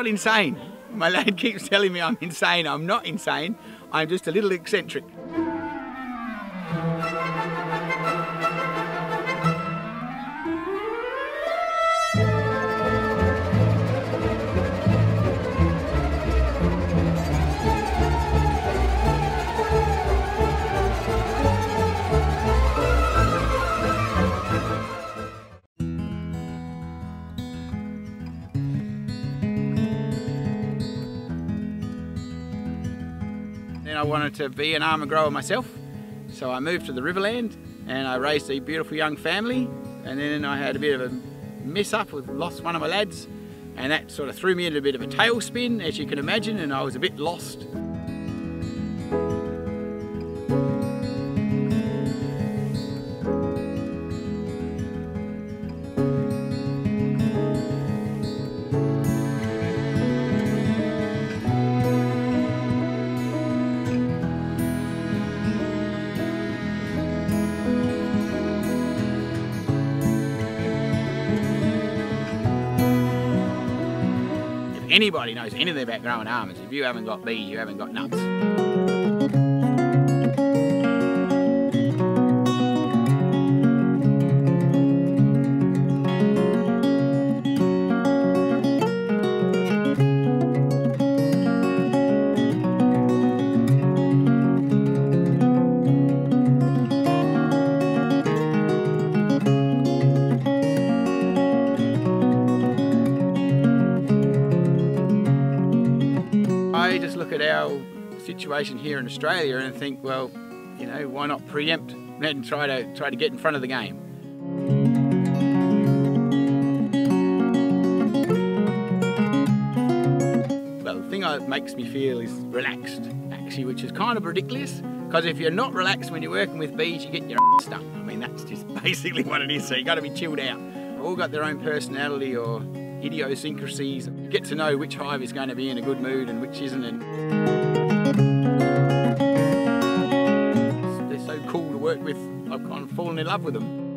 not insane. My lad keeps telling me I'm insane. I'm not insane. I'm just a little eccentric. I wanted to be an almond grower myself, so I moved to the Riverland and I raised a beautiful young family, and then I had a bit of a mess up with lost one of my lads, and that sort of threw me into a bit of a tailspin, as you can imagine, and I was a bit lost. Anybody knows anything about growing almonds, if you haven't got bees, you haven't got nuts. I just look at our situation here in Australia and think, well, you know, why not preempt and try to get in front of the game. Well, the thing that makes me feel is relaxed, actually, which is kind of ridiculous, because if you're not relaxed when you're working with bees, you get your ass stuck. I mean, that's just basically what it is, so you got to be chilled out. They've all got their own personality or idiosyncrasies. You get to know which hive is going to be in a good mood and which isn't. And they're so cool to work with, I've kind of fallen in love with them.